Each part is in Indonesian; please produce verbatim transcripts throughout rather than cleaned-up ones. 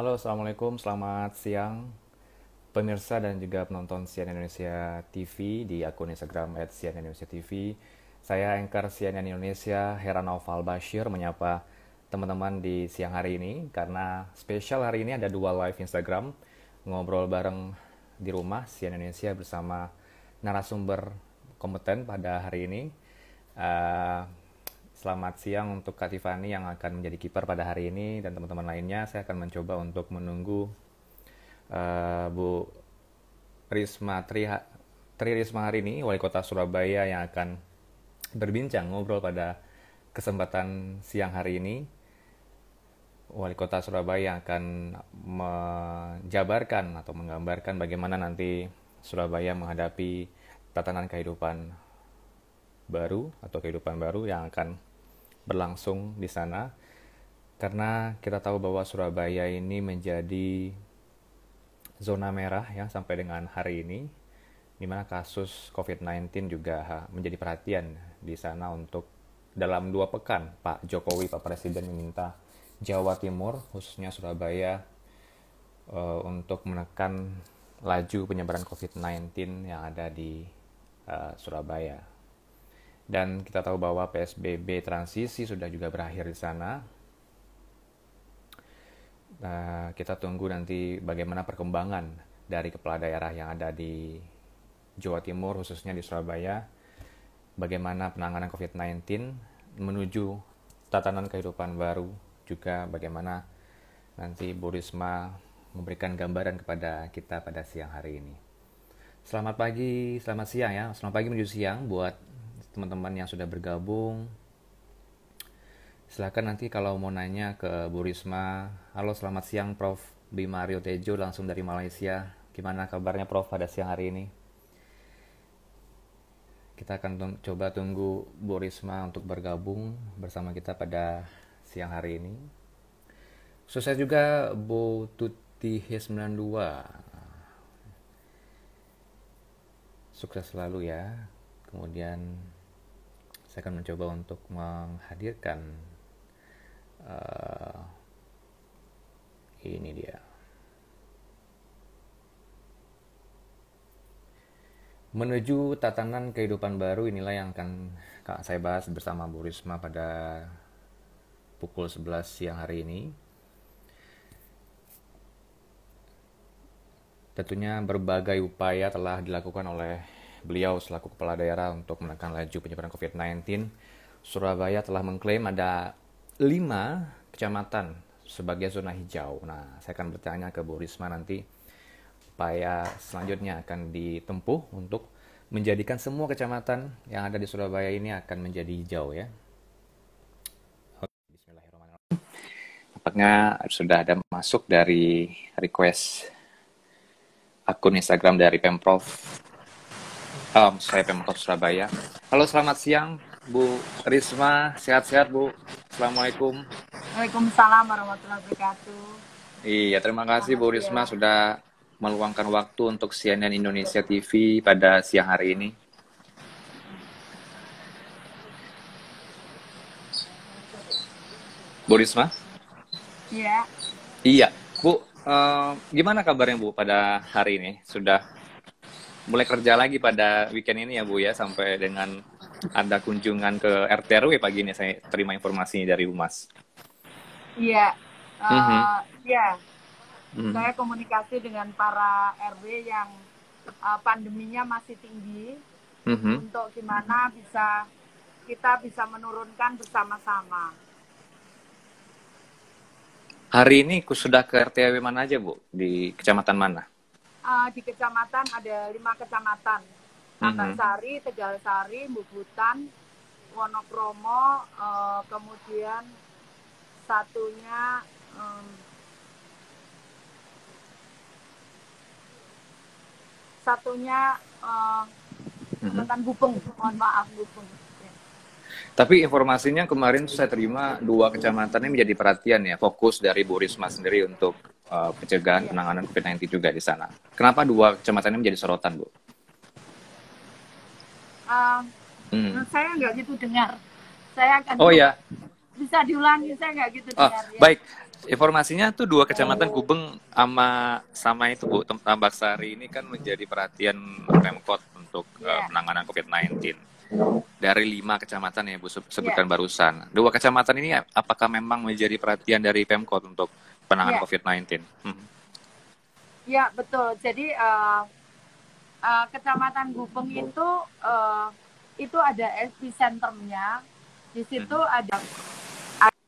Halo, Assalamualaikum, selamat siang pemirsa dan juga penonton C N N Indonesia T V di akun Instagram at C N N Indonesia T V. Saya anchor C N N Indonesia Heranof Al Basyir menyapa teman-teman di siang hari ini karena spesial hari ini ada dua live Instagram ngobrol bareng di rumah C N N Indonesia bersama narasumber kompeten pada hari ini. Uh, Selamat siang untuk Kak Tiffany yang akan menjadi kiper pada hari ini dan teman-teman lainnya. Saya akan mencoba untuk menunggu uh, Bu Risma Tri, Tri Rismaharini, Wali Kota Surabaya yang akan berbincang ngobrol pada kesempatan siang hari ini. Wali Kota Surabaya yang akan menjabarkan atau menggambarkan bagaimana nanti Surabaya menghadapi tatanan kehidupan baru atau kehidupan baru yang akan berlangsung di sana, karena kita tahu bahwa Surabaya ini menjadi zona merah ya sampai dengan hari ini, di mana kasus covid sembilan belas juga menjadi perhatian di sana. Untuk dalam dua pekan Pak Jokowi, Pak Presiden meminta Jawa Timur khususnya Surabaya uh, untuk menekan laju penyebaran covid sembilan belas yang ada di uh, Surabaya. Dan kita tahu bahwa P S B B transisi sudah juga berakhir di sana. Nah, kita tunggu nanti bagaimana perkembangan dari kepala daerah yang ada di Jawa Timur, khususnya di Surabaya. Bagaimana penanganan covid sembilan belas menuju tatanan kehidupan baru. Juga bagaimana nanti Bu Risma memberikan gambaran kepada kita pada siang hari ini. Selamat pagi, selamat siang ya. Selamat pagi menuju siang buat teman-teman yang sudah bergabung. Silahkan nanti kalau mau nanya ke Bu Risma. Halo, selamat siang Prof Bimo Aryo Tejo langsung dari Malaysia. Gimana kabarnya Prof pada siang hari ini? Kita akan tung- coba tunggu Bu Risma untuk bergabung bersama kita pada siang hari ini. Sukses juga Bu Tuti H sembilan dua. Sukses selalu ya. Kemudian saya akan mencoba untuk menghadirkan uh, ini dia menuju tatanan kehidupan baru. Inilah yang akan saya bahas bersama Bu Risma pada pukul sebelas siang hari ini. Tentunya berbagai upaya telah dilakukan oleh beliau selaku kepala daerah untuk menekan laju penyebaran covid sembilan belas. Surabaya telah mengklaim ada lima kecamatan sebagai zona hijau. Nah, saya akan bertanya ke Bu Risma nanti upaya selanjutnya akan ditempuh untuk menjadikan semua kecamatan yang ada di Surabaya ini akan menjadi hijau ya. Oke, bismillahirrahmanirrahim. Nampaknya sudah ada masuk dari request akun Instagram dari Pemprov. Um, saya Pemkot Surabaya. Halo, selamat siang Bu Risma, sehat-sehat Bu. Assalamualaikum. Waalaikumsalam warahmatullahi wabarakatuh. Iya, terima kasih Bu Risma sudah meluangkan waktu untuk C N N Indonesia T V pada siang hari ini. Bu Risma? Iya. Iya, Bu. Uh, gimana kabarnya Bu pada hari ini? Sudah mulai kerja lagi pada weekend ini ya Bu ya, sampai dengan ada kunjungan ke R T R W pagi ini saya terima informasinya dari Humas. Iya, uh, mm-hmm. ya, mm-hmm. Saya komunikasi dengan para R W yang uh, pandeminya masih tinggi, mm-hmm. untuk gimana bisa kita bisa menurunkan bersama-sama. Hari ini sudah ke R T R W mana aja Bu, di kecamatan mana? Uh, di kecamatan ada lima kecamatan, Tambaksari, Tegalsari, Bubutan, Wonokromo, uh, kemudian satunya um, satunya uh, kecamatan Gubeng, mohon maaf Gubeng. Tapi informasinya kemarin saya terima dua kecamatan ini menjadi perhatian ya, fokus dari Bu Risma sendiri untuk uh, pencegahan ya. Penanganan covid sembilan belas juga di sana. Kenapa dua kecamatan ini menjadi sorotan Bu? Uh, hmm. Saya nggak gitu dengar. Saya akan. Oh ya. Bisa diulangi, saya nggak gitu oh, dengar. Ya. Baik, Informasinya tuh dua kecamatan Gubeng sama sama itu Bu, Tambaksari ini kan menjadi perhatian Pemkot untuk yeah. uh, penanganan covid sembilan belas. Dari lima kecamatan ya Bu sebutkan yeah. barusan. Dua kecamatan ini apakah memang menjadi perhatian dari Pemkot untuk penanganan yeah. covid sembilan belas? Hmm. Ya betul. Jadi uh, uh, kecamatan Gubeng itu uh, itu ada epicenternya. Di situ hmm. ada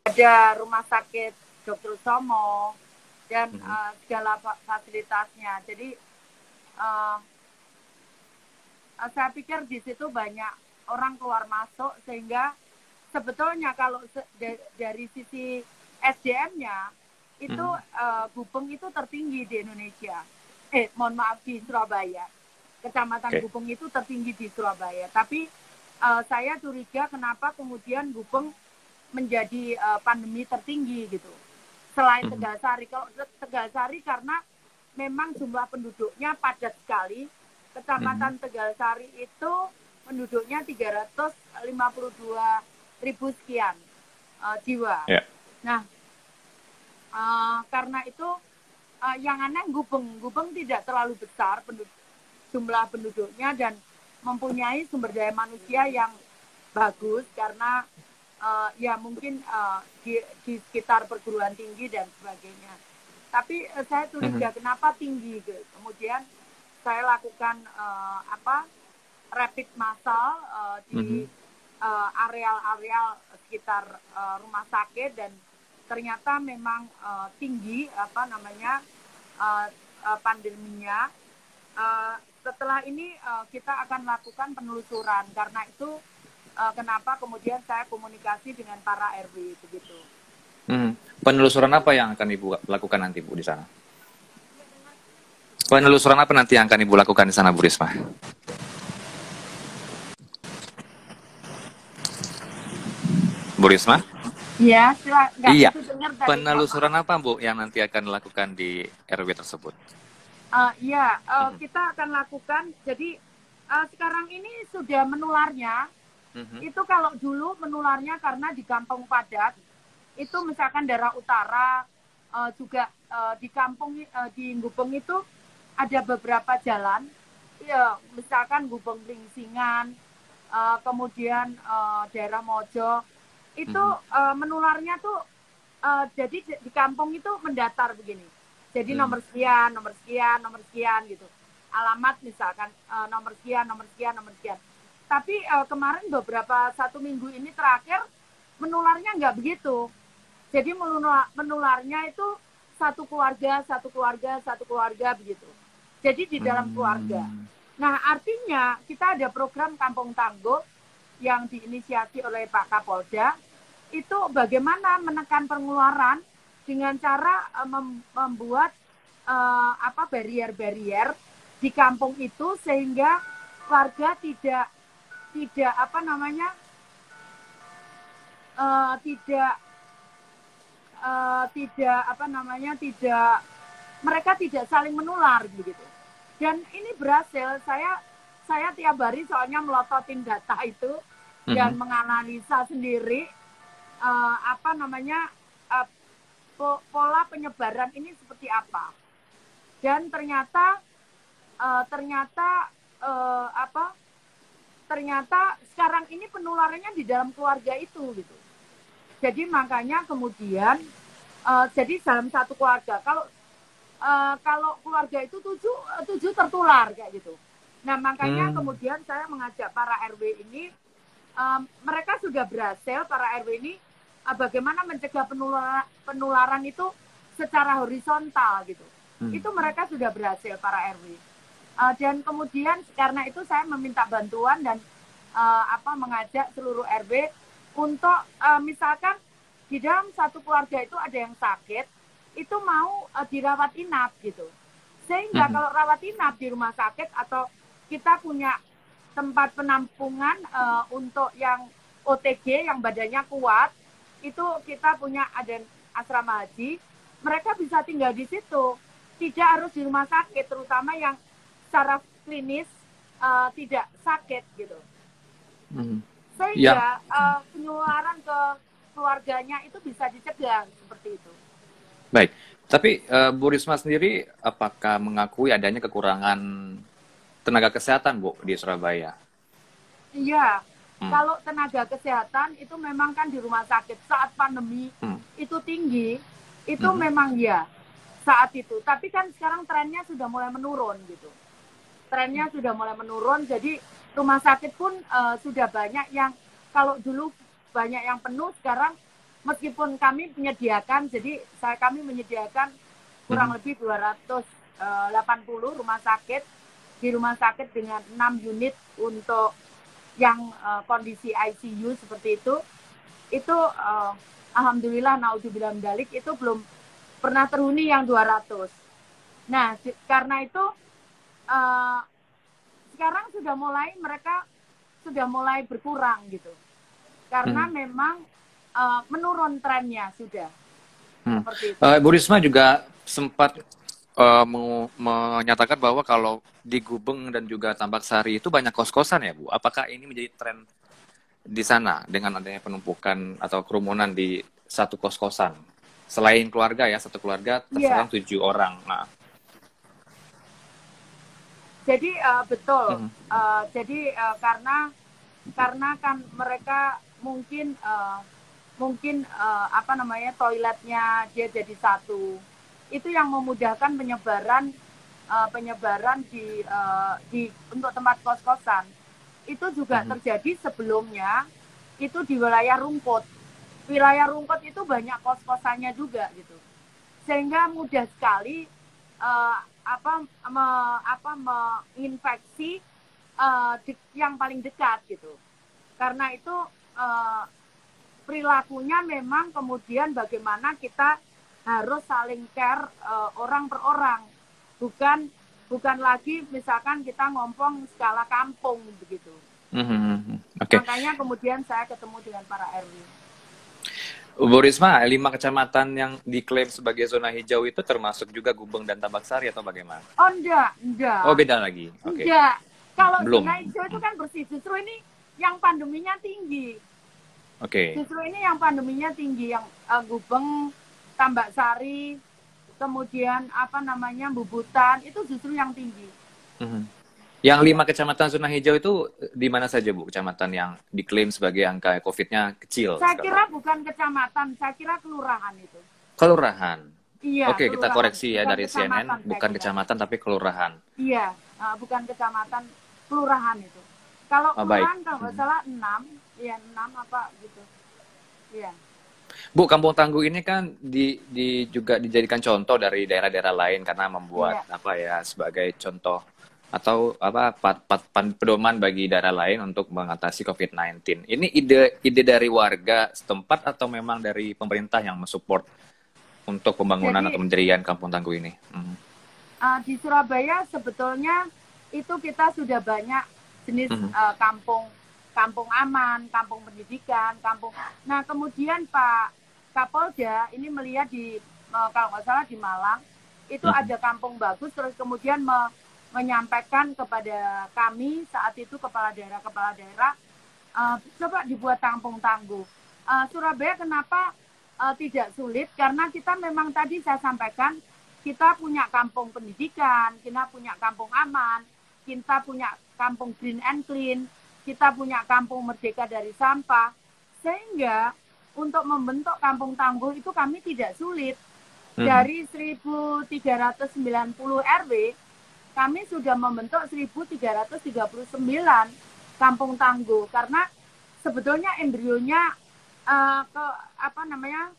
ada rumah sakit dokter Soetomo dan hmm. uh, segala fasilitasnya. Jadi uh, saya pikir di situ banyak orang keluar masuk sehingga sebetulnya kalau se dari sisi S D M-nya itu hmm. uh, Gubeng itu tertinggi di Indonesia. Eh, mohon maaf di Surabaya. Kecamatan okay. Gubeng itu tertinggi di Surabaya. Tapi uh, saya curiga kenapa kemudian Gubeng menjadi uh, pandemi tertinggi gitu. Selain mm-hmm. Tegalsari, kalau Tegalsari karena memang jumlah penduduknya padat sekali. Kecamatan mm-hmm. Tegalsari itu penduduknya tiga ratus lima puluh dua ribu sekian uh, jiwa. Yeah. Nah, uh, karena itu uh, yang aneh Gubeng, Gubeng tidak terlalu besar penduduk, jumlah penduduknya dan mempunyai sumber daya manusia yang bagus karena Uh, ya mungkin uh, di, di sekitar perguruan tinggi dan sebagainya. Tapi uh, saya curiga mm-hmm. kenapa tinggi gitu. Kemudian saya lakukan uh, apa rapid massal uh, di mm-hmm. uh, areal-areal sekitar uh, rumah sakit dan ternyata memang uh, tinggi apa namanya uh, uh, pandeminya. Uh, setelah ini uh, kita akan lakukan penelusuran karena itu. Kenapa kemudian saya komunikasi dengan para R W begitu? Hmm. Penelusuran apa yang akan Ibu lakukan nanti Bu di sana? Penelusuran apa nanti yang akan Ibu lakukan di sana Bu Risma? Bu Risma? Ya, sila, iya. Penelusuran apa Bu yang nanti akan dilakukan di R W tersebut? Uh, iya, uh, hmm. kita akan lakukan. Jadi uh, sekarang ini sudah menularnya. Mm-hmm. Itu kalau dulu menularnya karena di kampung padat itu misalkan daerah utara uh, juga uh, di kampung uh, di Gubeng itu ada beberapa jalan ya, misalkan Gubeng Blingsingan uh, kemudian uh, daerah Mojo itu mm-hmm. uh, menularnya tuh uh, jadi di kampung itu mendatar begini jadi mm. nomor sekian nomor sekian nomor sekian gitu alamat misalkan uh, nomor sekian nomor sekian nomor sekian. Tapi uh, kemarin beberapa satu minggu ini terakhir menularnya nggak begitu. Jadi menular, menularnya itu satu keluarga, satu keluarga, satu keluarga begitu. Jadi di dalam keluarga. Nah artinya kita ada program Kampung Tangguh yang diinisiasi oleh Pak Kapolda. Itu bagaimana menekan pengeluaran dengan cara uh, mem membuat uh, apa barrier-barrier di kampung itu sehingga warga tidak tidak apa namanya uh, tidak uh, tidak apa namanya tidak mereka tidak saling menular begitu dan ini berhasil saya saya tiap hari soalnya melototin data itu mm-hmm. dan menganalisa sendiri uh, apa namanya uh, pola penyebaran ini seperti apa dan ternyata uh, ternyata uh, apa ternyata sekarang ini penularannya di dalam keluarga itu gitu. Jadi makanya kemudian uh, jadi dalam satu keluarga kalau uh, kalau keluarga itu tujuh tujuh tertular kayak gitu. Nah makanya hmm. kemudian saya mengajak para R W ini um, mereka sudah berhasil para R W ini uh, bagaimana mencegah penularan penularan itu secara horizontal gitu. Hmm. Itu mereka sudah berhasil para R W. Uh, dan kemudian karena itu saya meminta bantuan dan uh, apa mengajak seluruh R W untuk uh, misalkan di dalam satu keluarga itu ada yang sakit itu mau uh, dirawat inap gitu sehingga mm-hmm. kalau rawat inap di rumah sakit atau kita punya tempat penampungan uh, untuk yang O T G yang badannya kuat itu kita punya ada asrama haji mereka bisa tinggal di situ tidak harus di rumah sakit terutama yang secara klinis uh, tidak sakit gitu, hmm. sehingga ya. uh, penularan ke keluarganya itu bisa dicegah seperti itu. Baik, tapi uh, Bu Risma sendiri apakah mengakui adanya kekurangan tenaga kesehatan, Bu, di Surabaya? Iya, hmm. kalau tenaga kesehatan itu memang kan di rumah sakit saat pandemi hmm. itu tinggi, itu hmm. memang ya saat itu. Tapi kan sekarang trennya sudah mulai menurun gitu. Trennya sudah mulai menurun, jadi rumah sakit pun uh, sudah banyak yang, kalau dulu banyak yang penuh, sekarang meskipun kami menyediakan, jadi saya kami menyediakan kurang hmm. lebih dua ratus delapan puluh rumah sakit, di rumah sakit dengan enam unit untuk yang uh, kondisi I C U seperti itu, itu uh, alhamdulillah naudzubillah mendalik itu belum pernah terhuni yang dua ratus. Nah, karena itu uh, sekarang sudah mulai mereka sudah mulai berkurang gitu, karena hmm. memang Uh, menurun trennya sudah. Hmm. Seperti itu. Uh, Bu Risma juga sempat uh, menyatakan bahwa kalau di Gubeng dan juga Tambaksari itu banyak kos-kosan ya, Bu. Apakah ini menjadi tren di sana dengan adanya penumpukan atau kerumunan di satu kos-kosan? Selain keluarga ya, satu keluarga terserang yeah. tujuh orang. Nah. Jadi uh, betul. Mm-hmm. uh, jadi uh, karena karena kan mereka mungkin uh, mungkin uh, apa namanya toiletnya dia jadi satu, itu yang memudahkan penyebaran uh, penyebaran di uh, di untuk tempat kos-kosan. Itu juga mm-hmm. terjadi sebelumnya itu di wilayah Rungkut. Wilayah Rungkut itu banyak kos-kosannya juga gitu, sehingga mudah sekali uh, apa me, apa menginfeksi uh, di, yang paling dekat gitu. Karena itu uh, perilakunya memang kemudian bagaimana kita harus saling care uh, orang per orang, bukan bukan lagi misalkan kita ngompong skala kampung begitu. Mm-hmm. Okay. Makanya kemudian saya ketemu dengan para R W. Bu Risma, lima kecamatan yang diklaim sebagai zona hijau itu termasuk juga Gubeng dan Tambaksari atau bagaimana? Oh enggak, enggak. Oh beda lagi. Okay. Enggak. Kalau belum. Zona hijau itu kan bersih, justru ini yang pandeminya tinggi. Okay. Justru ini yang pandeminya tinggi, yang uh, Gubeng, Tambaksari, kemudian apa namanya Bubutan, itu justru yang tinggi. Mm-hmm. Yang lima kecamatan zona hijau itu di mana saja, Bu? Kecamatan yang diklaim sebagai angka COVID-nya kecil? Saya sekarang. kira bukan kecamatan, saya kira kelurahan itu. Kelurahan? Iya. Oke, okay, kita koreksi ya bukan dari C N N, bukan kecamatan tapi kelurahan. Iya, uh, bukan kecamatan, kelurahan itu. Kalau oh, kelurahan baik. kalau nggak salah enam, ya enam apa gitu, ya. Bu, Kampung Tangguh ini kan di, di juga dijadikan contoh dari daerah-daerah lain karena membuat ya. apa ya sebagai contoh atau apa pat, pat, pan, pedoman bagi daerah lain untuk mengatasi COVID sembilan belas. Ini ide ide dari warga setempat atau memang dari pemerintah yang mensupport untuk pembangunan Jadi, atau pendirian Kampung Tangguh ini? Hmm. Uh, di Surabaya sebetulnya itu kita sudah banyak jenis mm-hmm. uh, kampung kampung aman, kampung pendidikan, kampung. Nah, kemudian Pak Kapolda ini melihat di uh, kalau nggak salah di Malang itu mm-hmm. ada kampung bagus, terus kemudian me- menyampaikan kepada kami saat itu kepala daerah kepala daerah uh, coba dibuat kampung tangguh. Uh, Surabaya kenapa uh, tidak sulit? Karena kita memang tadi saya sampaikan kita punya kampung pendidikan, kita punya kampung aman, kita punya kampung green and clean, kita punya kampung merdeka dari sampah, sehingga untuk membentuk kampung tangguh itu kami tidak sulit. Hmm. Dari seribu tiga ratus sembilan puluh R W, kami sudah membentuk seribu tiga ratus tiga puluh sembilan kampung tangguh, karena sebetulnya embrionya uh, ke apa namanya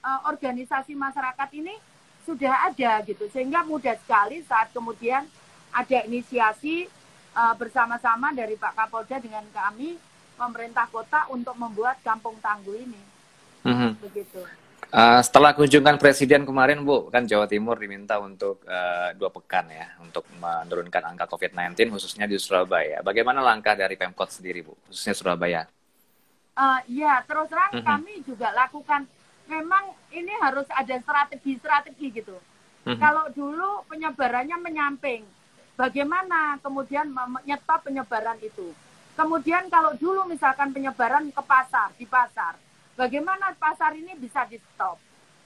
uh, organisasi masyarakat ini sudah ada gitu, sehingga mudah sekali saat kemudian ada inisiasi bersama-sama dari Pak Kapolda dengan kami, pemerintah kota, untuk membuat kampung tangguh ini. Mm-hmm. Begitu. Uh, setelah kunjungan Presiden kemarin, Bu, kan Jawa Timur diminta untuk uh, dua pekan ya, untuk menurunkan angka COVID sembilan belas, khususnya di Surabaya. Bagaimana langkah dari Pemkot sendiri, Bu, khususnya Surabaya? Uh, ya, terus terang mm-hmm. kami juga lakukan. Memang ini harus ada strategi-strategi gitu. Mm-hmm. Kalau dulu penyebarannya menyamping, bagaimana kemudian menyetop penyebaran itu. Kemudian kalau dulu misalkan penyebaran ke pasar, di pasar, bagaimana pasar ini bisa di-stop.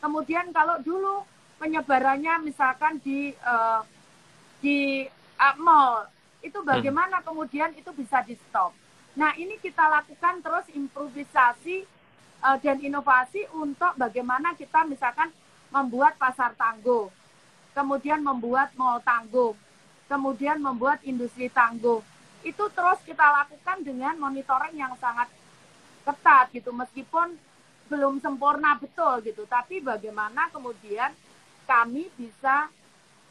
Kemudian kalau dulu penyebarannya misalkan di uh, di uh, mall, itu bagaimana kemudian itu bisa di stop. Nah, ini kita lakukan terus improvisasi uh, dan inovasi untuk bagaimana kita misalkan membuat pasar tangguh, kemudian membuat mall tangguh, kemudian membuat industri tangguh. Itu terus kita lakukan dengan monitoring yang sangat ketat gitu, meskipun belum sempurna betul gitu, tapi bagaimana kemudian kami bisa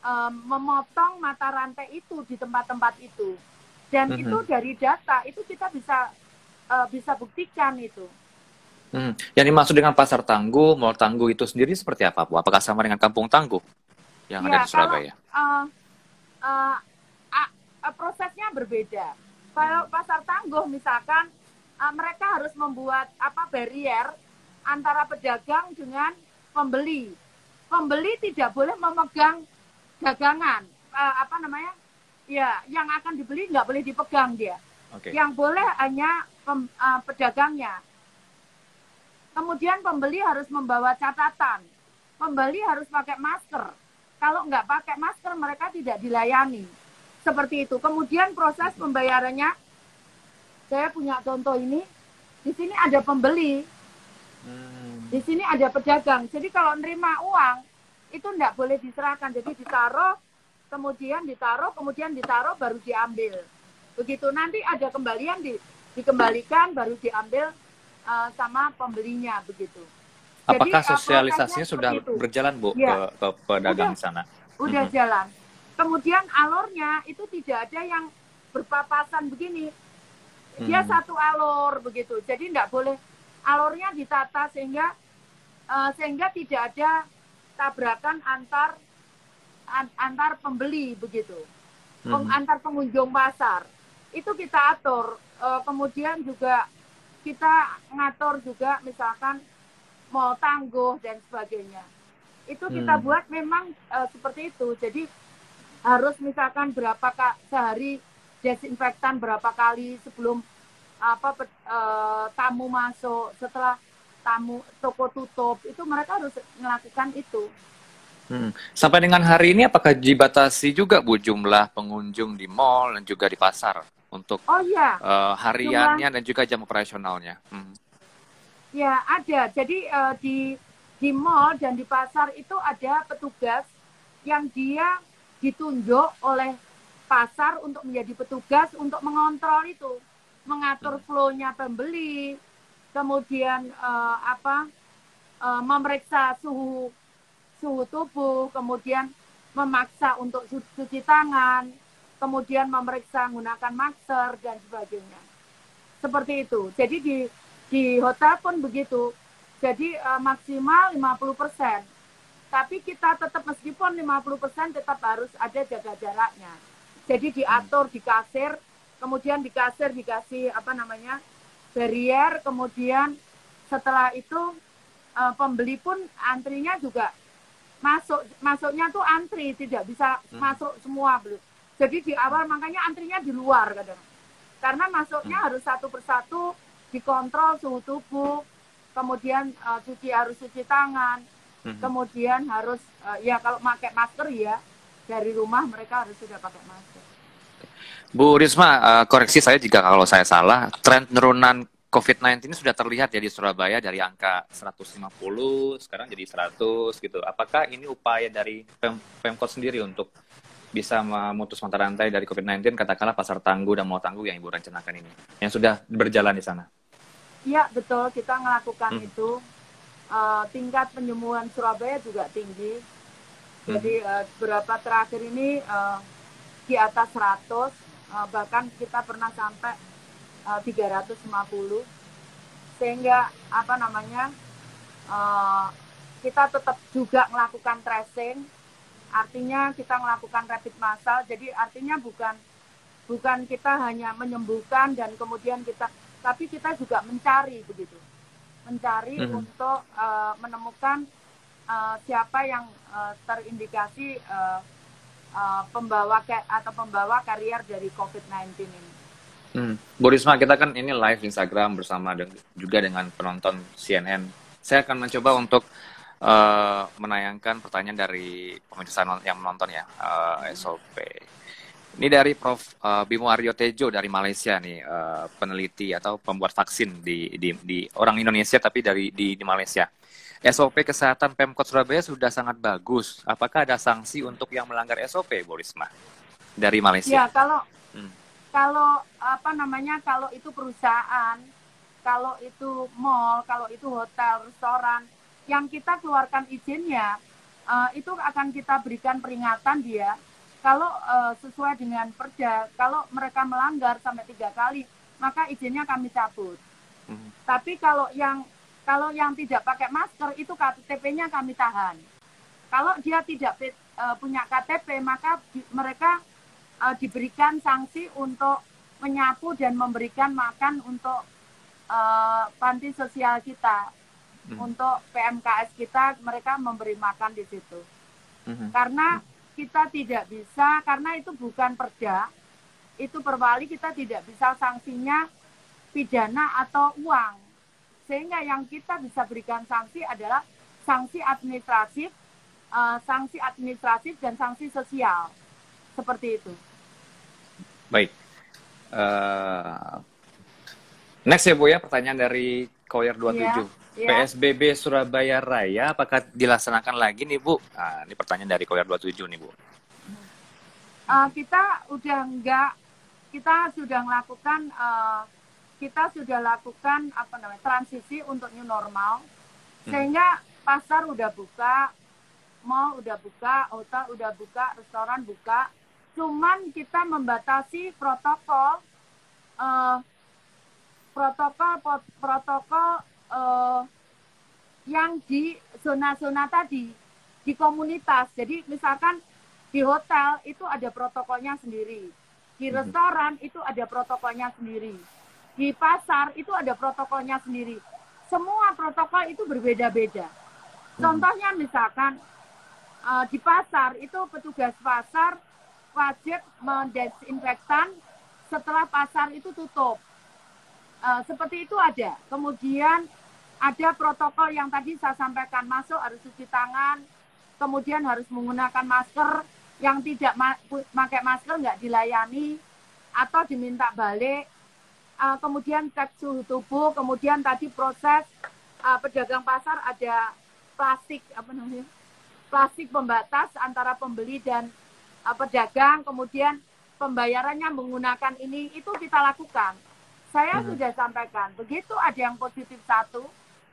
um, memotong mata rantai itu di tempat-tempat itu, dan mm-hmm. itu dari data itu kita bisa uh, bisa buktikan itu. Hmm. Yang dimaksud dengan pasar tangguh, mall tangguh itu sendiri seperti apa, Bu? Apakah sama dengan Kampung Tangguh yang ya, ada di Surabaya? Kalau, uh, uh, uh, uh, prosesnya berbeda. Kalau pasar tangguh misalkan uh, mereka harus membuat apa barrier antara pedagang dengan pembeli. Pembeli tidak boleh memegang dagangan, uh, apa namanya? Ya, yang akan dibeli nggak boleh dipegang dia. Okay. Yang boleh hanya pem, uh, pedagangnya. Kemudian pembeli harus membawa catatan. Pembeli harus pakai masker. Kalau nggak pakai masker, mereka tidak dilayani. Seperti itu. Kemudian proses pembayarannya, saya punya contoh ini. Di sini ada pembeli. Di sini ada pedagang. Jadi kalau nerima uang itu tidak boleh diserahkan. Jadi ditaruh, kemudian ditaruh, kemudian ditaruh baru diambil. Begitu nanti ada kembalian di, dikembalikan baru diambil uh, sama pembelinya begitu. Apakah jadi, sosialisasinya sudah itu berjalan, Bu, ya, ke, ke pedagang udah, sana? Udah hmm. jalan. Kemudian alurnya itu tidak ada yang berpapasan begini. Dia hmm. satu alur begitu. Jadi tidak boleh. Alurnya ditata sehingga uh, sehingga tidak ada tabrakan antar an, antar pembeli begitu, hmm. antar pengunjung pasar. Itu kita atur. Uh, kemudian juga kita ngatur juga misalkan mall tangguh dan sebagainya. Itu kita hmm. buat memang uh, seperti itu. Jadi harus misalkan berapa ka, sehari desinfektan berapa kali sebelum apa eh, tamu masuk, setelah tamu toko tutup, itu mereka harus melakukan itu. Hmm. Sampai dengan hari ini apakah dibatasi juga, Bu, jumlah pengunjung di mall dan juga di pasar untuk oh, ya. eh, hariannya jumlah, dan juga jam operasionalnya? Hmm. Ya, ada. Jadi eh, di di mall dan di pasar itu ada petugas yang dia ditunjuk oleh pasar untuk menjadi petugas untuk mengontrol itu, mengatur flow-nya pembeli, kemudian uh, apa uh, memeriksa suhu suhu tubuh, kemudian memaksa untuk cuci tangan, kemudian memeriksa menggunakan masker dan sebagainya. Seperti itu. Jadi di di hotel pun begitu. Jadi uh, maksimal lima puluh persen. Tapi kita tetap meskipun lima puluh persen tetap harus ada jaga jaraknya. Jadi diatur di kasir. Kemudian di kasir dikasih apa namanya barrier, kemudian setelah itu e, pembeli pun antrinya juga masuk masuknya tuh antri tidak bisa hmm. masuk semua. Jadi di awal makanya antrinya di luar kadang karena masuknya hmm. harus satu persatu dikontrol suhu tubuh, kemudian e, cuci harus cuci tangan, hmm. kemudian harus e, ya kalau pakai masker ya dari rumah mereka harus sudah pakai masker. Bu Risma, koreksi saya jika kalau saya salah, tren penurunan covid sembilan belas ini sudah terlihat ya di Surabaya dari angka seratus lima puluh, sekarang jadi seratus gitu. Apakah ini upaya dari Pem Pemkot sendiri untuk bisa memutus mata rantai dari covid sembilan belas, katakanlah pasar tangguh dan mall tangguh yang Ibu rencanakan ini, yang sudah berjalan di sana? Iya, betul. Kita melakukan hmm. itu. Uh, tingkat penyembuhan Surabaya juga tinggi. Hmm. Jadi uh, beberapa terakhir ini uh, di atas seratus. Uh, bahkan kita pernah sampai uh, tiga ratus lima puluh, sehingga apa namanya uh, kita tetap juga melakukan tracing, artinya kita melakukan rapid massal. Jadi artinya bukan bukan kita hanya menyembuhkan dan kemudian kita, tapi kita juga mencari begitu, mencari mm-hmm. untuk uh, menemukan uh, siapa yang uh, terindikasi uh, Uh, pembawa atau pembawa karier dari covid sembilan belas ini. Hmm. Bu Risma, kita kan ini live Instagram bersama de juga dengan penonton C N N. Saya akan mencoba untuk uh, menayangkan pertanyaan dari pemirsa yang menonton ya, uh, S O P. Ini dari Prof Bimo Aryo Tejo dari Malaysia nih, uh, peneliti atau pembuat vaksin di, di, di orang Indonesia tapi dari di, di Malaysia. S O P kesehatan Pemkot Surabaya sudah sangat bagus. Apakah ada sanksi untuk yang melanggar S O P, Bu Risma? Dari Malaysia. Ya, kalau hmm. kalau apa namanya, kalau itu perusahaan, kalau itu mall, kalau itu hotel, restoran, yang kita keluarkan izinnya, uh, itu akan kita berikan peringatan dia. Kalau uh, sesuai dengan perda, kalau mereka melanggar sampai tiga kali, maka izinnya kami cabut. Mm-hmm. Tapi kalau yang kalau yang tidak pakai masker, itu K T P-nya kami tahan. Kalau dia tidak uh, punya K T P, maka di, mereka uh, diberikan sanksi untuk menyapu dan memberikan makan untuk uh, panti sosial kita. Mm-hmm. Untuk P M K S kita, mereka memberi makan di situ. Mm-hmm. Karena kita tidak bisa, karena itu bukan perda, itu perwali, kita tidak bisa sanksinya pidana atau uang. Sehingga yang kita bisa berikan sanksi adalah sanksi administratif, uh, sanksi administratif dan sanksi sosial. Seperti itu. Baik. Uh, next ya Bu ya, pertanyaan dari Koyer dua puluh tujuh. Yeah. P S B B Surabaya Raya apakah dilaksanakan lagi nih Bu? Nah, ini pertanyaan dari Koyer dua puluh tujuh nih Bu. Uh, kita udah enggak, kita sudah melakukan, uh, kita sudah lakukan apa namanya transisi untuk new normal, sehingga pasar udah buka, mall udah buka, hotel udah buka, restoran buka, cuman kita membatasi protokol, uh, protokol protokol Uh, yang di zona-zona tadi, di komunitas. Jadi misalkan di hotel itu ada protokolnya sendiri, di restoran itu ada protokolnya sendiri, di pasar itu ada protokolnya sendiri. Semua protokol itu berbeda-beda. Contohnya misalkan uh, di pasar itu petugas pasar wajib mendesinfektan setelah pasar itu tutup. Uh, seperti itu ada. Kemudian ada protokol yang tadi saya sampaikan, masuk harus cuci tangan, kemudian harus menggunakan masker, yang tidak ma pakai masker nggak dilayani atau diminta balik. Uh, kemudian cek suhu tubuh, kemudian tadi proses uh, pedagang pasar ada plastik apa namanya plastik pembatas antara pembeli dan uh, pedagang, kemudian pembayarannya menggunakan ini, itu kita lakukan. Saya hmm. sudah sampaikan, begitu ada yang positif satu,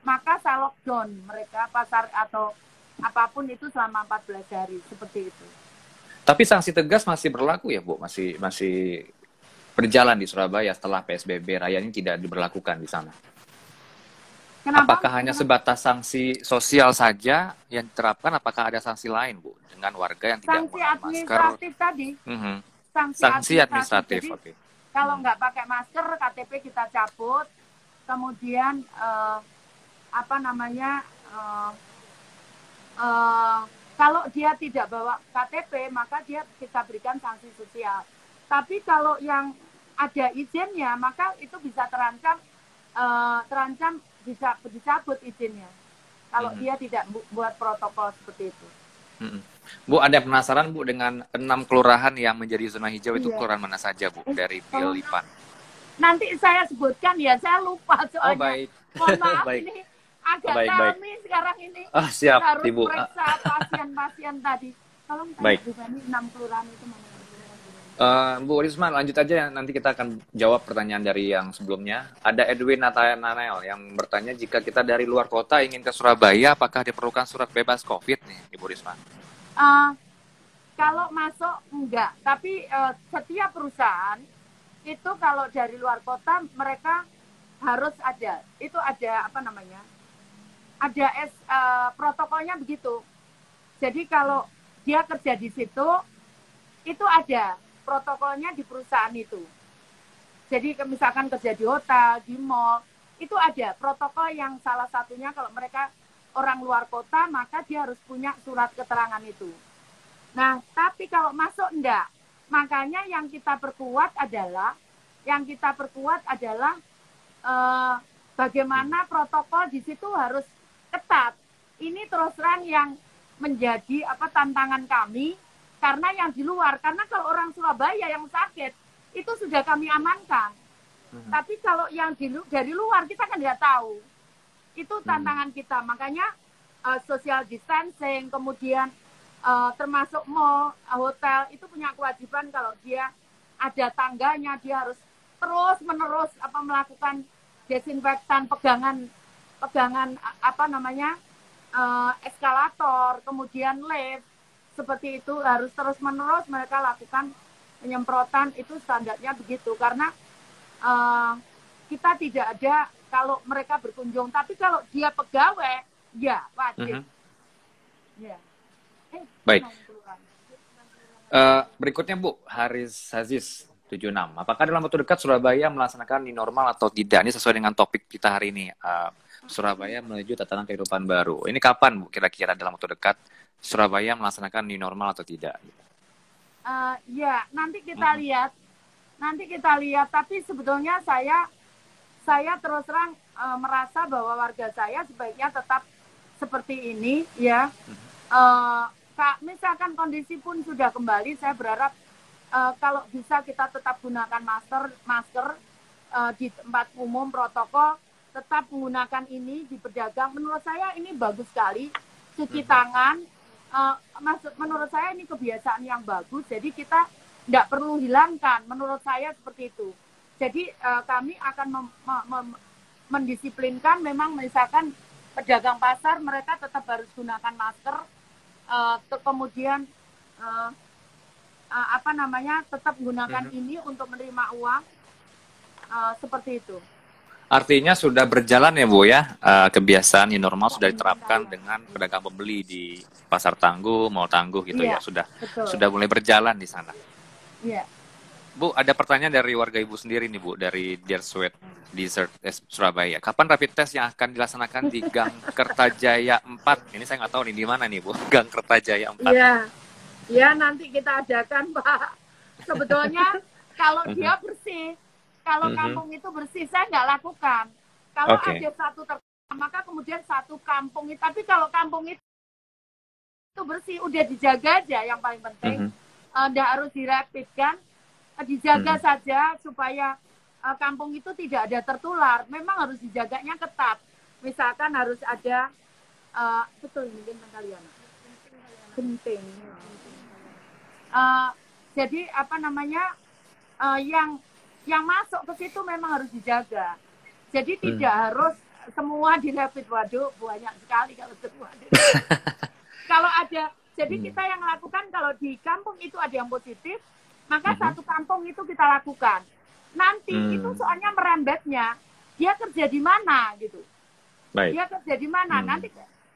maka saya lockdown mereka, pasar atau apapun itu selama empat belas hari, seperti itu. Tapi sanksi tegas masih berlaku ya Bu? Masih masih berjalan di Surabaya setelah P S B B Raya ini tidak diberlakukan di sana? Kenapa? Apakah hanya sebatas sanksi sosial saja yang diterapkan, apakah ada sanksi lain Bu? Dengan warga yang tidak memakai masker? Sanksi administratif tadi. Mm-hmm. Sanksi, sanksi administratif, administratif. Oke. Okay. Kalau nggak pakai masker, K T P kita cabut. Kemudian eh, apa namanya? Eh, eh, kalau dia tidak bawa K T P, maka dia kita berikan sanksi sosial. Tapi kalau yang ada izinnya, maka itu bisa terancam, eh, terancam bisa dicabut izinnya. Kalau mm-hmm. dia tidak buat protokol seperti itu. Mm-hmm. Bu, ada penasaran Bu dengan enam kelurahan yang menjadi zona hijau itu? Iya. Kelurahan mana saja Bu dari Pilipan? Nanti saya sebutkan ya, saya lupa soalnya. Oh, baik. Mohon maaf. Baik. Ini agak baik, kami baik. Sekarang ini oh, siap, harus Ibu. Periksa pasien-pasien tadi. Tolong tanya Bu Bani enam kelurahan itu mana? Uh, Bu Risma, lanjut aja, nanti kita akan jawab pertanyaan dari yang sebelumnya. Ada Edwin Nathanael yang bertanya, jika kita dari luar kota ingin ke Surabaya, apakah diperlukan surat bebas COVID nih, Ibu Risma? Uh, kalau masuk enggak, tapi uh, setiap perusahaan itu kalau dari luar kota mereka harus ada, itu ada apa namanya, ada S, uh, protokolnya begitu. Jadi kalau dia kerja di situ, itu ada protokolnya di perusahaan itu. Jadi misalkan kerja di hotel, di mall, itu ada protokol yang salah satunya kalau mereka orang luar kota, maka dia harus punya surat keterangan itu. Nah, tapi kalau masuk enggak. Makanya yang kita perkuat adalah, yang kita perkuat adalah eh, bagaimana protokol di situ harus ketat. ini terus terang yang menjadi apa tantangan kami, karena yang di luar, karena kalau orang Surabaya yang sakit itu sudah kami amankan. Hmm. Tapi kalau yang di, dari luar kita kan nggak tahu. Itu tantangan hmm. kita. Makanya uh, social distancing, kemudian uh, termasuk mall, uh, hotel itu punya kewajiban kalau dia ada tangganya, dia harus terus menerus apa melakukan desinfektan pegangan pegangan apa namanya uh, eskalator, kemudian lift, seperti itu harus terus menerus mereka lakukan penyemprotan. Itu standarnya begitu, karena uh, kita tidak ada kalau mereka berkunjung, tapi kalau dia pegawai ya wajib. Mm-hmm. Ya. Eh, baik. Uh, berikutnya Bu Haris Aziz tujuh puluh enam, apakah dalam waktu dekat Surabaya melaksanakan new normal atau tidak? Ini sesuai dengan topik kita hari ini, uh, Surabaya menuju tatanan kehidupan baru. Ini kapan Bu kira-kira dalam waktu dekat Surabaya melaksanakan new normal atau tidak? Uh, ya nanti kita hmm. lihat, nanti kita lihat. Tapi sebetulnya saya saya terus terang uh, merasa bahwa warga saya sebaiknya tetap seperti ini, ya. Uh, Kak, misalkan kondisi pun sudah kembali, saya berharap uh, kalau bisa kita tetap gunakan masker, masker uh, di tempat umum, protokol, tetap menggunakan ini di pedagang. Menurut saya ini bagus sekali, cuci hmm. tangan, uh, maksud, menurut saya ini kebiasaan yang bagus, jadi kita tidak perlu hilangkan, menurut saya seperti itu. Jadi uh, kami akan mem mem mendisiplinkan, memang misalkan pedagang pasar, mereka tetap harus gunakan masker, Uh, kemudian uh, uh, apa namanya tetap gunakan mm-hmm. ini untuk menerima uang, uh, seperti itu. Artinya sudah berjalan ya Bu ya, uh, kebiasaan yang normal sudah diterapkan dengan pedagang pembeli di Pasar Tangguh, Mall Tangguh gitu yeah, ya sudah betul. Sudah mulai berjalan di sana. Iya. Yeah. Bu, ada pertanyaan dari warga Ibu sendiri nih Bu, dari Dear Sweat Desert Surabaya. Kapan rapid test yang akan dilaksanakan di Gang Kertajaya empat? Ini saya nggak tahu nih di mana nih Bu, Gang Kertajaya empat. Iya, ya, nanti kita adakan Pak. Sebetulnya kalau dia bersih, kalau kampung itu bersih, saya nggak lakukan. Kalau okay. ada satu terkena, maka kemudian satu kampung. Tapi kalau kampung itu, itu bersih, udah dijaga aja yang paling penting. Nggak harus dirapid kan. Dijaga hmm. saja supaya uh, kampung itu tidak ada tertular. Memang harus dijaganya ketat. Misalkan harus ada uh, betul mungkin kalian penting. Uh, jadi apa namanya uh, yang yang masuk ke situ memang harus dijaga. Jadi tidak hmm. harus semua dirapid. Waduh, banyak sekali kalau semua. Kalau ada, jadi hmm. kita yang lakukan kalau di kampung itu ada yang positif, maka mm-hmm. satu kampung itu kita lakukan. Nanti mm. itu soalnya merembetnya, dia kerja di mana gitu. Baik. Dia kerja di mana? Mm. Nanti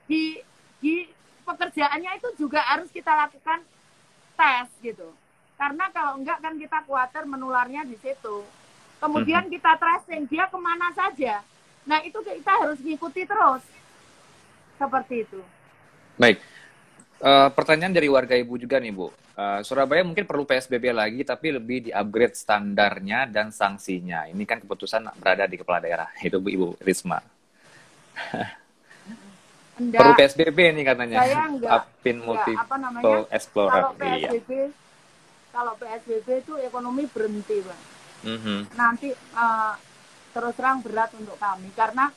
di di pekerjaannya itu juga harus kita lakukan tes gitu. Karena kalau enggak kan kita khawatir menularnya di situ. Kemudian mm-hmm. kita tracing dia kemana saja. Nah itu kita harus ngikuti terus. Seperti itu. Baik. Uh, pertanyaan dari warga Ibu juga nih Bu, uh, Surabaya mungkin perlu P S B B lagi tapi lebih di upgrade standarnya dan sanksinya. Ini kan keputusan berada di kepala daerah. Itu Bu Ibu Risma. Enggak, perlu P S B B nih katanya. Saya enggak, Upin multi enggak, apa namanya, explorer. Kalau P S B B, iya. Kalau P S B B itu ekonomi berhenti Bang. Mm-hmm. Nanti uh, terus terang berat untuk kami karena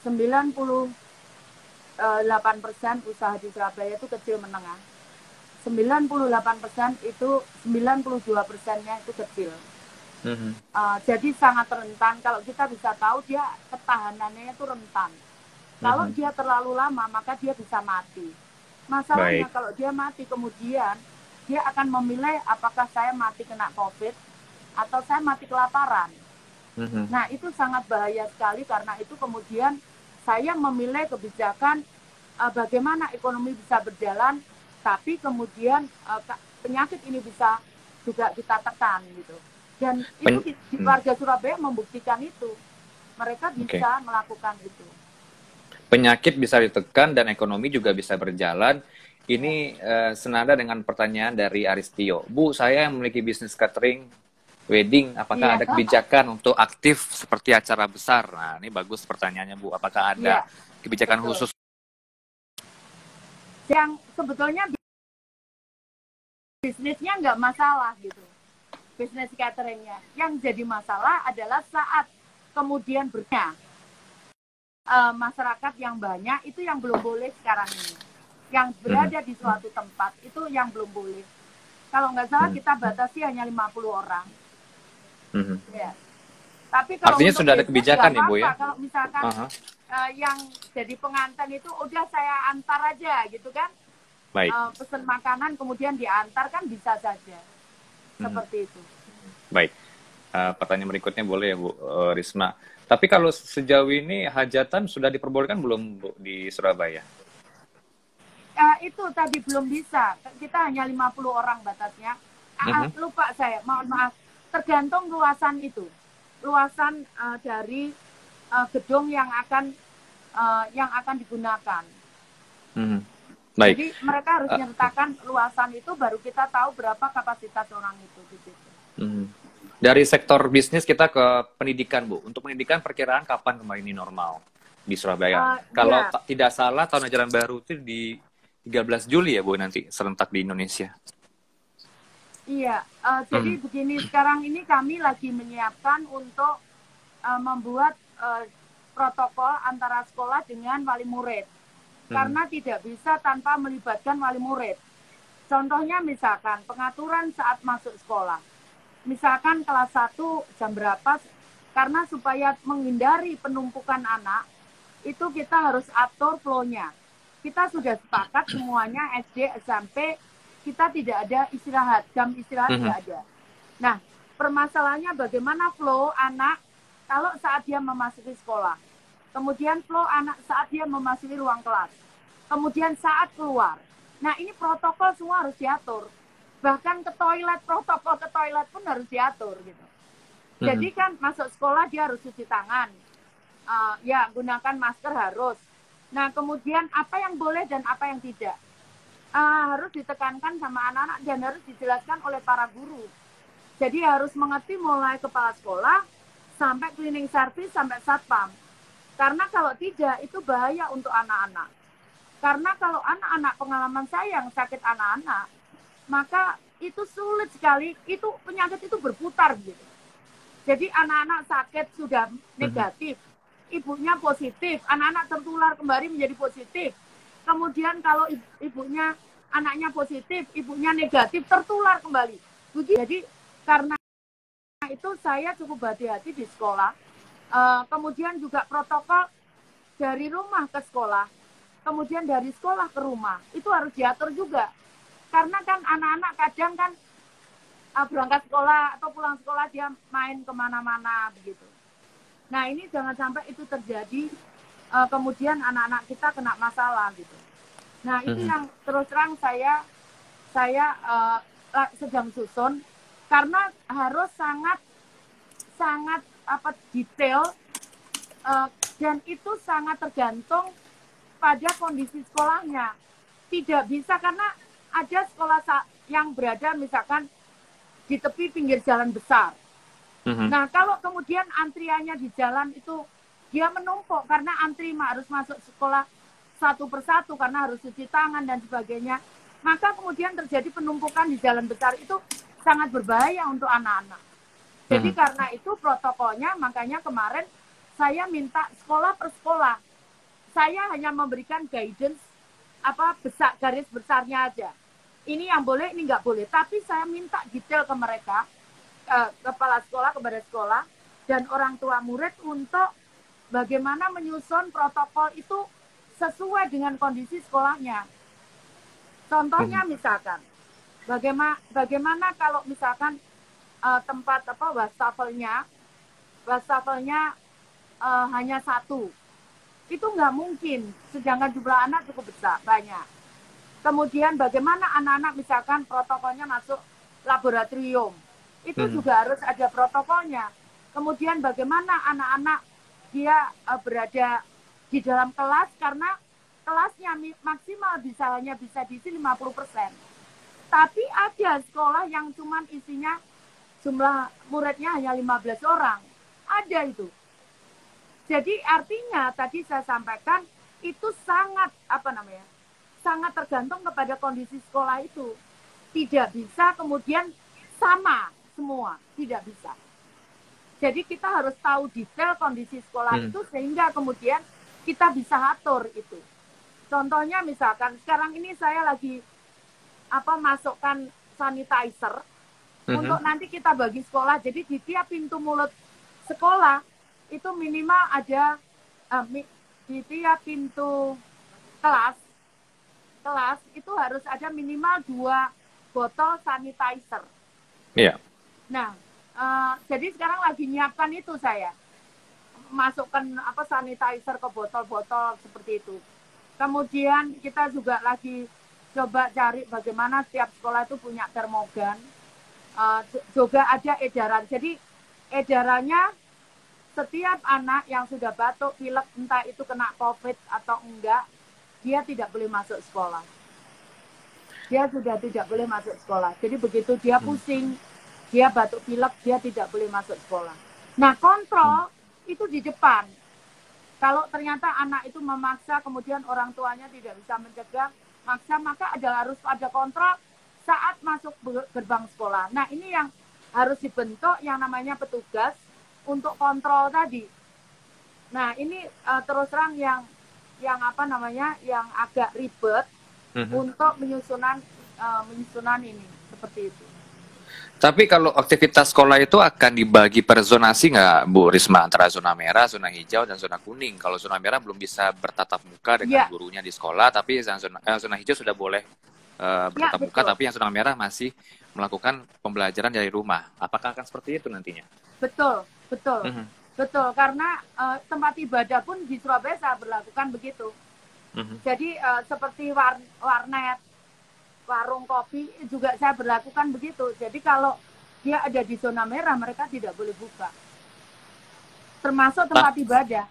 sembilan puluh delapan persen usaha di Surabaya itu kecil menengah. sembilan puluh delapan persen itu sembilan puluh dua persennya itu kecil. Mm-hmm. Uh, jadi sangat rentan. Kalau kita bisa tahu dia ketahanannya itu rentan. Mm-hmm. Kalau dia terlalu lama maka dia bisa mati. Masalahnya Baik. Kalau dia mati kemudian dia akan memilih apakah saya mati kena COVID atau saya mati kelaparan. Mm-hmm. Nah itu sangat bahaya sekali, karena itu kemudian saya memilih kebijakan uh, bagaimana ekonomi bisa berjalan, tapi kemudian uh, penyakit ini bisa juga kita tekan gitu. Dan itu di, di warga Surabaya membuktikan itu, mereka bisa okay. melakukan itu. Penyakit bisa ditekan dan ekonomi juga bisa berjalan. Ini uh, senada dengan pertanyaan dari Aristio, Bu, saya yang memiliki bisnis catering wedding, apakah ya, ada kebijakan apa? Untuk aktif seperti acara besar? Nah, ini bagus pertanyaannya Bu. Apakah ada ya, kebijakan betul. Khusus yang sebetulnya bisnisnya nggak masalah gitu, bisnis cateringnya. Yang jadi masalah adalah saat kemudian bernya e, masyarakat yang banyak itu yang belum boleh sekarang ini, yang berada di suatu tempat itu yang belum boleh. Kalau nggak salah kita batasi hanya lima puluh orang. Mm-hmm. Ya. Tapi kalau artinya sudah ada kebijakan ya Bu ya. Kalau misalkan uh-huh. uh, yang jadi pengantin itu udah saya antar aja gitu kan. Baik. Uh, pesen makanan kemudian diantar kan bisa saja. Hmm. Seperti itu. Baik. Uh, pertanyaan berikutnya boleh ya Bu uh, Risma. Tapi kalau sejauh ini hajatan sudah diperbolehkan belum Bu, di Surabaya? Uh, itu tadi belum bisa. Kita hanya lima puluh orang batasnya. Uh-huh. Lupa saya, mohon maaf. Tergantung luasan itu. Luasan uh, dari uh, gedung yang akan uh, yang akan digunakan. Mm-hmm. Baik. Jadi mereka harus menyertakan uh, luasan itu baru kita tahu berapa kapasitas orang itu. Gitu. Mm-hmm. Dari sektor bisnis kita ke pendidikan Bu. Untuk pendidikan perkiraan kapan kembali ini normal di Surabaya? Uh, Kalau ya. t- tidak salah tahun ajaran baru itu di tiga belas Juli ya Bu nanti serentak di Indonesia. Iya, uh, jadi begini, sekarang ini kami lagi menyiapkan untuk uh, membuat uh, protokol antara sekolah dengan wali murid. Hmm. Karena tidak bisa tanpa melibatkan wali murid. Contohnya misalkan pengaturan saat masuk sekolah. Misalkan kelas satu jam berapa, karena supaya menghindari penumpukan anak, itu kita harus atur flow-nya. Kita sudah sepakat semuanya S D, S M P, kita tidak ada istirahat, jam istirahat mm-hmm. tidak ada. Nah, permasalahannya bagaimana flow anak kalau saat dia memasuki sekolah. Kemudian flow anak saat dia memasuki ruang kelas. Kemudian saat keluar. Nah, ini protokol semua harus diatur. Bahkan ke toilet, protokol ke toilet pun harus diatur. Gitu. Mm-hmm. Jadi kan masuk sekolah dia harus cuci tangan. Uh, ya, gunakan masker harus. Nah, kemudian apa yang boleh dan apa yang tidak. Uh, harus ditekankan sama anak-anak dan harus dijelaskan oleh para guru. Jadi harus mengerti mulai kepala sekolah sampai cleaning service sampai satpam. Karena kalau tidak itu bahaya untuk anak-anak. Karena kalau anak-anak pengalaman saya yang sakit anak-anak, maka itu sulit sekali, itu penyakit itu berputar gitu. Jadi anak-anak sakit sudah negatif, ibunya positif, anak-anak tertular kembali menjadi positif. Kemudian kalau ibunya, anaknya positif, ibunya negatif, tertular kembali. Jadi karena itu saya cukup hati-hati di sekolah. E, kemudian juga protokol dari rumah ke sekolah. Kemudian dari sekolah ke rumah. Itu harus diatur juga. Karena kan anak-anak kadang kan berangkat sekolah atau pulang sekolah dia main kemana-mana begitu. Nah ini jangan sampai itu terjadi. Uh, kemudian anak-anak kita kena masalah gitu. Nah itu yang terus terang saya saya uh, sedang susun karena harus sangat sangat apa detail uh, dan itu sangat tergantung pada kondisi sekolahnya. Tidak bisa karena ada sekolah yang berada misalkan di tepi pinggir jalan besar. Uh-huh. Nah kalau kemudian antriannya di jalan itu dia menumpuk karena antri harus masuk sekolah satu persatu karena harus cuci tangan dan sebagainya. Maka kemudian terjadi penumpukan di jalan besar itu sangat berbahaya untuk anak-anak. Jadi hmm. karena itu protokolnya makanya kemarin saya minta sekolah per sekolah. Saya hanya memberikan guidance apa besar garis besarnya aja. Ini yang boleh, ini nggak boleh. Tapi saya minta detail ke mereka, eh, kepala sekolah, kepada sekolah, dan orang tua murid untuk bagaimana menyusun protokol itu sesuai dengan kondisi sekolahnya. Contohnya misalkan, bagaimana, bagaimana kalau misalkan uh, tempat apa wastafelnya, wastafelnya uh, hanya satu, itu nggak mungkin. Sedangkan jumlah anak cukup besar, banyak. Kemudian bagaimana anak-anak misalkan protokolnya masuk laboratorium, itu hmm. juga harus ada protokolnya. Kemudian bagaimana anak-anak dia uh, berada di dalam kelas karena kelasnya maksimal bisa hanya bisa diisi lima puluh persen. Tapi ada sekolah yang cuman isinya jumlah muridnya hanya lima belas orang. Ada itu. Jadi artinya tadi saya sampaikan itu sangat apa namanya? sangat tergantung kepada kondisi sekolah itu. Tidak bisa kemudian sama semua, tidak bisa. Jadi kita harus tahu detail kondisi sekolah hmm. itu sehingga kemudian kita bisa atur itu. Contohnya misalkan sekarang ini saya lagi apa masukkan sanitizer mm-hmm. untuk nanti kita bagi sekolah. Jadi di tiap pintu mulut sekolah itu minimal ada eh, di tiap pintu kelas kelas itu harus ada minimal dua botol sanitizer. Iya. Yeah. Nah, Uh, jadi sekarang lagi nyiapkan itu saya masukkan apa sanitizer ke botol-botol seperti itu. Kemudian kita juga lagi coba cari bagaimana setiap sekolah itu punya termogan. Uh, juga ada edaran. Jadi edarannya setiap anak yang sudah batuk, pilek, entah itu kena COVID atau enggak, dia tidak boleh masuk sekolah. Dia sudah tidak boleh masuk sekolah. Jadi begitu dia pusing, hmm. dia batuk pilek, dia tidak boleh masuk sekolah. Nah, kontrol hmm. itu di depan. Kalau ternyata anak itu memaksa, kemudian orang tuanya tidak bisa mencegah, maksa, maka ada harus ada kontrol saat masuk gerbang sekolah. Nah, ini yang harus dibentuk yang namanya petugas untuk kontrol tadi. Nah, ini uh, terus terang yang yang apa namanya, yang agak ribet hmm. untuk menyusunan uh, menyusunan ini seperti itu. Tapi kalau aktivitas sekolah itu akan dibagi per zonasi nggak, Bu Risma? Antara zona merah, zona hijau, dan zona kuning. Kalau zona merah belum bisa bertatap muka dengan ya. gurunya di sekolah, tapi yang zona, eh, zona hijau sudah boleh uh, bertatap ya, muka, betul. Tapi yang zona merah masih melakukan pembelajaran dari rumah. Apakah akan seperti itu nantinya? Betul, betul. Mm-hmm. Betul, karena uh, tempat ibadah pun di Surabaya saya berlakukan begitu. Mm-hmm. Jadi uh, seperti war- warnet, warung kopi juga saya berlakukan begitu. Jadi kalau dia ada di zona merah, mereka tidak boleh buka. Termasuk tempat nah. ibadah.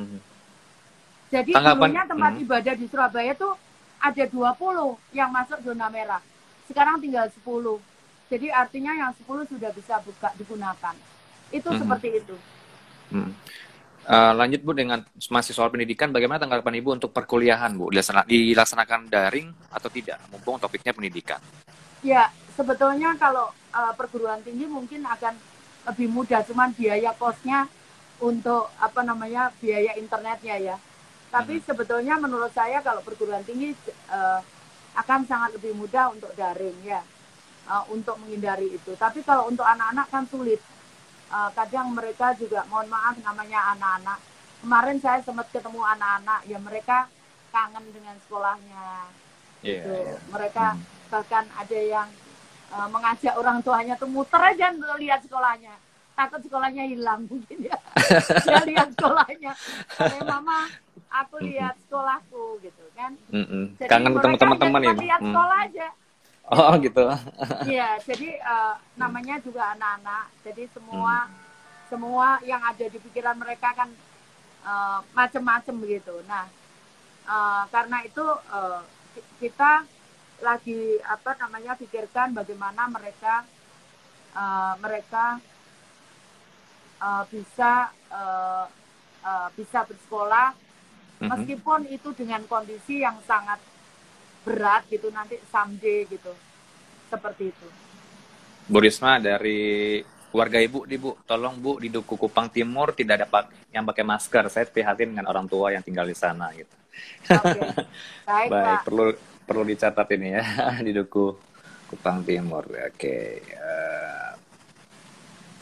Mm-hmm. Jadi Tanggapan. dulunya tempat mm-hmm. ibadah di Surabaya tuh ada dua puluh yang masuk zona merah. Sekarang tinggal sepuluh. Jadi artinya yang sepuluh sudah bisa buka digunakan. Itu mm-hmm. seperti itu. Mm-hmm. Uh, lanjut Bu, dengan masih soal pendidikan, bagaimana tanggapan Ibu untuk perkuliahan Bu? Dilaksanakan daring atau tidak? Mumpung topiknya pendidikan. Ya, sebetulnya kalau uh, perguruan tinggi mungkin akan lebih mudah, cuman biaya kosnya untuk apa namanya biaya internetnya ya. Tapi hmm. sebetulnya menurut saya kalau perguruan tinggi uh, akan sangat lebih mudah untuk daring ya, uh, untuk menghindari itu. Tapi kalau untuk anak-anak kan sulit. Kadang mereka juga, mohon maaf namanya anak-anak. Kemarin saya sempat ketemu anak-anak, ya mereka kangen dengan sekolahnya. Yeah, gitu. yeah. Mereka hmm. bahkan ada yang uh, mengajak orang tuanya tuh muter aja untuk lihat sekolahnya. Takut sekolahnya hilang mungkin ya. Dia lihat sekolahnya. Kata mama, aku lihat sekolahku gitu kan. Mm-mm. Jadi kangen ketemu teman-teman ya. Lihat mm. sekolah aja. Oh gitu. Iya, jadi uh, namanya juga anak-anak. Jadi semua hmm. semua yang ada di pikiran mereka kan uh, macam-macam begitu. Nah, uh, karena itu uh, kita lagi apa namanya pikirkan bagaimana mereka uh, mereka uh, bisa uh, uh, bisa bersekolah meskipun hmm. itu dengan kondisi yang sangat berat gitu nanti someday gitu seperti itu. Bu Risma, dari keluarga Ibu nih Bu, tolong Bu di Dukuh Kupang Timur tidak ada yang pakai masker. Saya prihatin dengan orang tua yang tinggal di sana gitu. Okay. Baik, Baik perlu perlu dicatat ini ya di Dukuh Kupang Timur. Oke. Okay. Uh,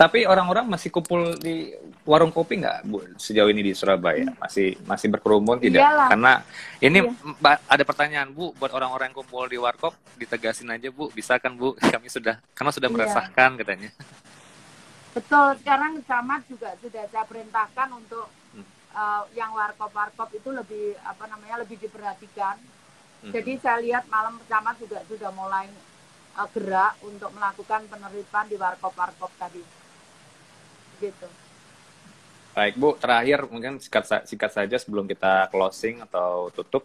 tapi orang-orang masih kumpul di warung kopi nggak Bu sejauh ini di Surabaya? Masih masih berkerumun tidak? Iyalah. Karena ini iya. ada pertanyaan Bu buat orang-orang yang kumpul di warkop, ditegasin aja Bu, bisa kan Bu? Kami sudah karena sudah iya. meresahkan katanya. Betul, sekarang camat juga sudah saya perintahkan untuk hmm. uh, yang warkop-warkop itu lebih apa namanya lebih diperhatikan. Hmm. Jadi saya lihat malam camat juga sudah mulai uh, gerak untuk melakukan penertiban di warkop-warkop tadi. Gitu. Baik Bu, terakhir mungkin singkat, singkat saja sebelum kita closing atau tutup,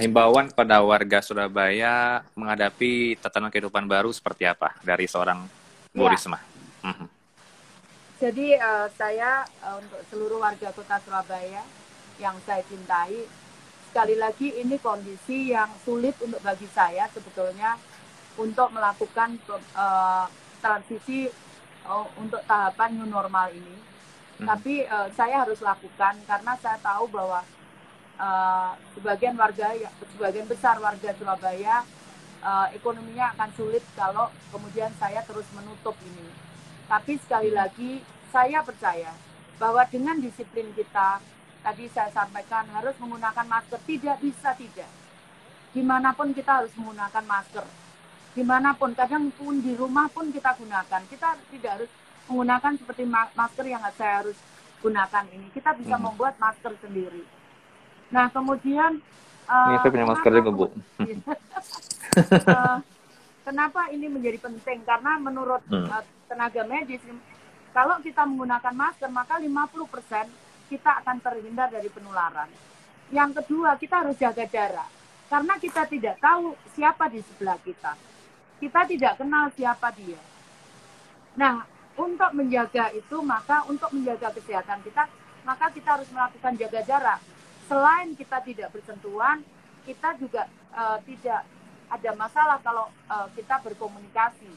himbauan kepada warga Surabaya menghadapi tatanan kehidupan baru seperti apa dari seorang Bu ya. Risma? Mm-hmm. Jadi uh, saya uh, untuk seluruh warga kota Surabaya yang saya cintai, sekali lagi ini kondisi yang sulit untuk bagi saya sebetulnya untuk melakukan uh, transisi uh, untuk tahapan new normal ini. Hmm. Tapi uh, saya harus lakukan karena saya tahu bahwa uh, sebagian warga, sebagian besar warga Surabaya uh, ekonominya akan sulit kalau kemudian saya terus menutup ini. Tapi sekali lagi saya percaya bahwa dengan disiplin kita, tadi saya sampaikan harus menggunakan masker, tidak bisa tidak. Dimanapun kita harus menggunakan masker. Dimanapun, kadang pun di rumah pun kita gunakan. Kita tidak harus menggunakan seperti masker yang saya harus gunakan ini. Kita bisa hmm. membuat masker sendiri. Nah kemudian... Ini saya uh, punya masker juga, Bu. uh, kenapa ini menjadi penting? Karena menurut hmm. uh, tenaga medis, kalau kita menggunakan masker maka lima puluh persen kita akan terhindar dari penularan. Yang kedua, kita harus jaga jarak. Karena kita tidak tahu siapa di sebelah kita. Kita tidak kenal siapa dia. Nah, untuk menjaga itu, maka untuk menjaga kesehatan kita, maka kita harus melakukan jaga jarak. Selain kita tidak bersentuhan, kita juga uh, tidak ada masalah kalau uh, kita berkomunikasi.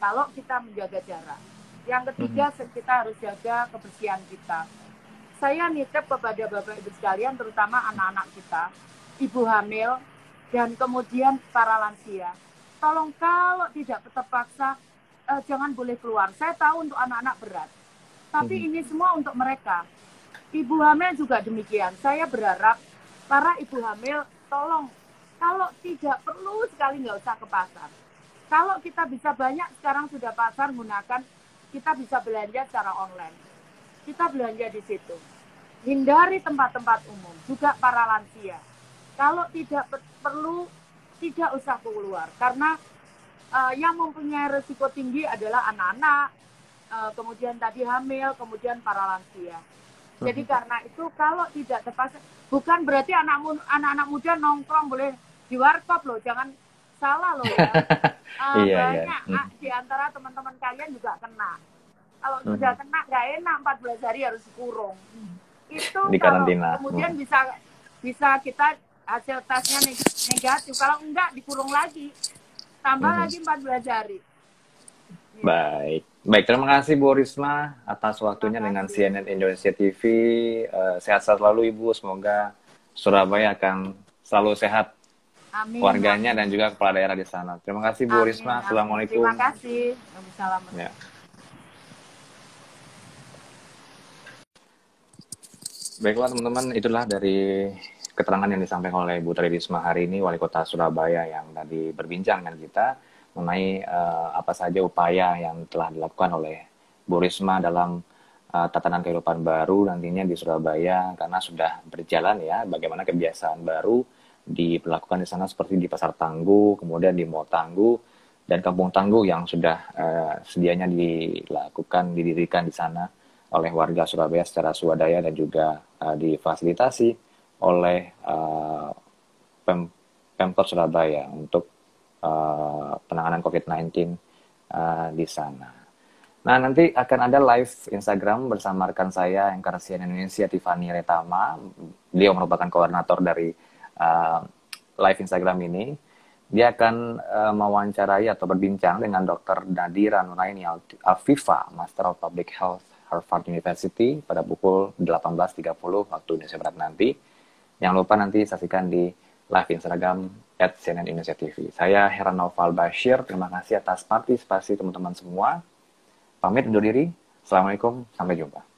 Kalau kita menjaga jarak. Yang ketiga, kita harus jaga kebersihan kita. Saya nitip kepada Bapak-Ibu sekalian, terutama anak-anak kita, ibu hamil, dan kemudian para lansia. Tolong kalau tidak terpaksa, eh, jangan boleh keluar. Saya tahu untuk anak-anak berat, tapi ini semua untuk mereka. Ibu hamil juga demikian. Saya berharap para ibu hamil, tolong kalau tidak perlu sekali nggak usah ke pasar. Kalau kita bisa banyak, sekarang sudah pasar gunakan, kita bisa belanja secara online. Kita belanja di situ. Hindari tempat-tempat umum, juga para lansia. Kalau tidak perlu, tidak usah keluar. Karena uh, yang mempunyai risiko tinggi adalah anak-anak, uh, kemudian tadi hamil, kemudian para lansia. Jadi karena itu kalau tidak terpaksa, bukan berarti anak-anak anak-anak muda nongkrong boleh di warkop loh, jangan salah loh ya. Uh, iya, banyak iya. di antara teman-teman kalian juga kena. Kalau hmm. sudah kena nggak enak, empat belas hari harus kurung. Itu di kalau karantina. Kemudian hmm. bisa bisa kita hasil tesnya negatif. Kalau enggak dikurung lagi, tambah hmm. lagi empat belas hari. Ya. Baik, baik. Terima kasih Bu Risma atas waktunya dengan C N N Indonesia T V. Uh, sehat selalu Ibu. Semoga Surabaya akan selalu sehat. Amin. Warganya dan juga kepala daerah di sana. Terima kasih Bu Amin. Risma. Amin. Assalamualaikum. Terima kasih. Assalamualaikum. Ya. Baiklah teman-teman, itulah dari keterangan yang disampaikan oleh Bu Tri Rismaharini, Wali Kota Surabaya yang tadi berbincang dengan kita mengenai uh, apa saja upaya yang telah dilakukan oleh Bu Risma dalam uh, tatanan kehidupan baru nantinya di Surabaya karena sudah berjalan ya, bagaimana kebiasaan baru diperlakukan di sana seperti di Pasar Tangguh, kemudian di Mall Tangguh dan Kampung Tangguh yang sudah uh, sedianya dilakukan, didirikan di sana oleh warga Surabaya secara swadaya dan juga uh, difasilitasi oleh uh, Pem Pemkot Surabaya untuk uh, penanganan covid sembilan belas uh, di sana. Nah, nanti akan ada live Instagram bersama rekan saya yang reporter C N N Indonesia Tiffany Retama. Beliau merupakan koordinator dari uh, live Instagram ini. Dia akan uh, mewawancarai atau berbincang dengan Dokter Nadira Nuraini Afifa, Master of Public Health Harvard University pada pukul delapan belas tiga puluh waktu Indonesia Barat nanti. Jangan lupa nanti saksikan di live Instagram at C N N Indonesia T V. Saya Heranof Al Basyir, terima kasih atas partisipasi teman-teman semua. Pamit undur diri. Assalamualaikum, sampai jumpa.